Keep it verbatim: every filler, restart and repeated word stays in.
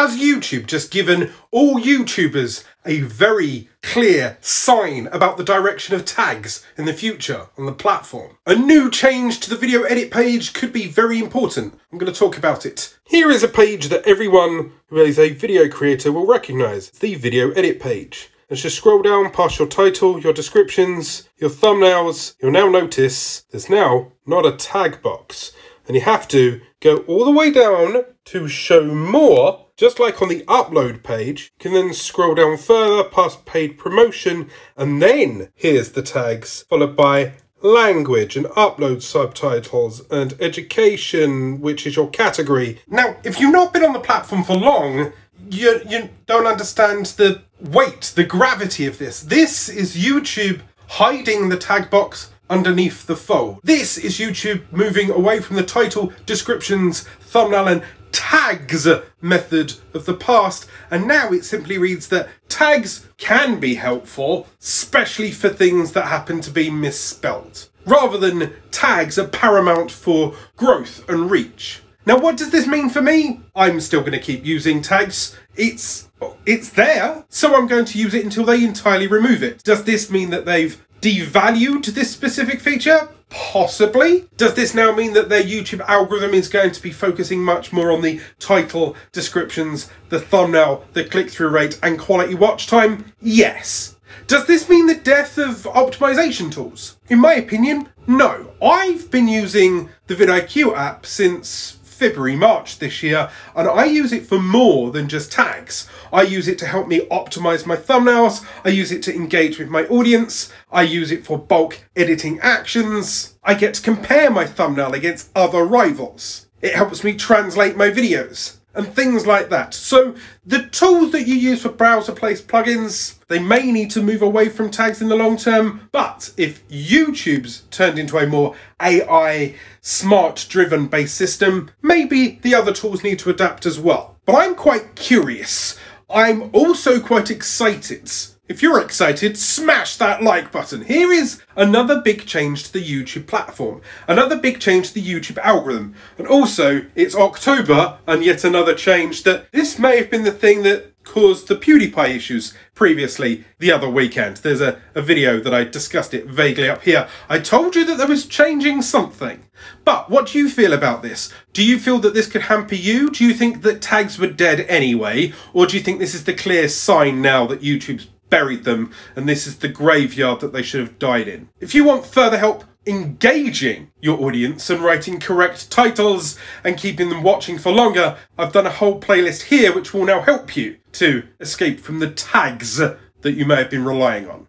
Has YouTube just given all YouTubers a very clear sign about the direction of tags in the future on the platform? A new change to the video edit page could be very important. I'm going to talk about it. Here is a page that everyone who is a video creator will recognise. It's the video edit page. Let's just scroll down past your title, your descriptions, your thumbnails. You'll now notice there's now not a tag box. And you have to go all the way down to show more, just like on the upload page. You can then scroll down further past paid promotion, and then here's the tags, followed by language and upload subtitles and education, which is your category. Now, if you've not been on the platform for long, you, you don't understand the weight, the gravity of this. This is YouTube hiding the tag box underneath the fold. This is YouTube moving away from the title, descriptions, thumbnail and tags method of the past, and now it simply reads that tags can be helpful, especially for things that happen to be misspelled, rather than tags are paramount for growth and reach. Now, what does this mean for me? I'm still going to keep using tags. It's, it's there, so I'm going to use it until they entirely remove it. Does this mean that they've devalued this specific feature? Possibly. Does this now mean that their YouTube algorithm is going to be focusing much more on the title, descriptions, the thumbnail, the click-through rate, and quality watch time? Yes. Does this mean the death of optimization tools? In my opinion, no. I've been using the vidIQ app since February, March this year, and I use it for more than just tags. I use it to help me optimize my thumbnails, I use it to engage with my audience, I use it for bulk editing actions, I get to compare my thumbnail against other rivals, it helps me translate my videos, and things like that. So the tools that you use for browser-based plugins, they may need to move away from tags in the long term, but if YouTube's turned into a more A I, smart-driven based system, maybe the other tools need to adapt as well. But I'm quite curious. I'm also quite excited. If you're excited, smash that like button. Here is another big change to the YouTube platform, another big change to the YouTube algorithm. And also, it's October, and yet another change that this may have been the thing that caused the PewDiePie issues previously the other weekend. There's a, a video that I discussed it vaguely up here. I told you that there was changing something. But what do you feel about this? Do you feel that this could hamper you? Do you think that tags were dead anyway? Or do you think this is the clear sign now that YouTube's buried them, and this is the graveyard that they should have died in? If you want further help engaging your audience and writing correct titles and keeping them watching for longer, I've done a whole playlist here which will now help you to escape from the tags that you may have been relying on.